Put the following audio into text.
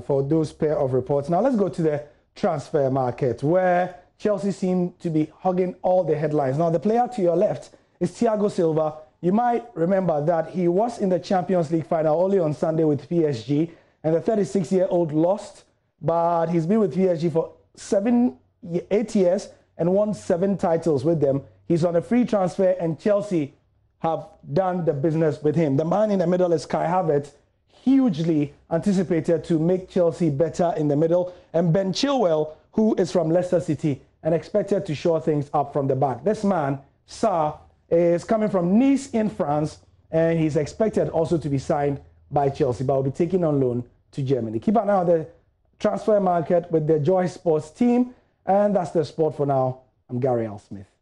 for those pair of reports. Now let's go to the transfer market, where Chelsea seem to be hogging all the headlines. Now the player to your left is Thiago Silva. You might remember that he was in the Champions League final only on Sunday with PSG, and the 36-year-old lost, but he's been with PSG for 8 years and won 7 titles with them. He's on a free transfer, and Chelsea have done the business with him. The man in the middle is Kai Havertz, hugely anticipated to make Chelsea better in the middle, and Ben Chilwell, who is from Leicester City and expected to shore things up from the back. This man, Sarr, is coming from Nice in France, and he's expected also to be signed by Chelsea, but will be taken on loan to Germany. Keep an eye on the transfer market with the Joy Sports team, and that's the sport for now. I'm Gary Al Smith.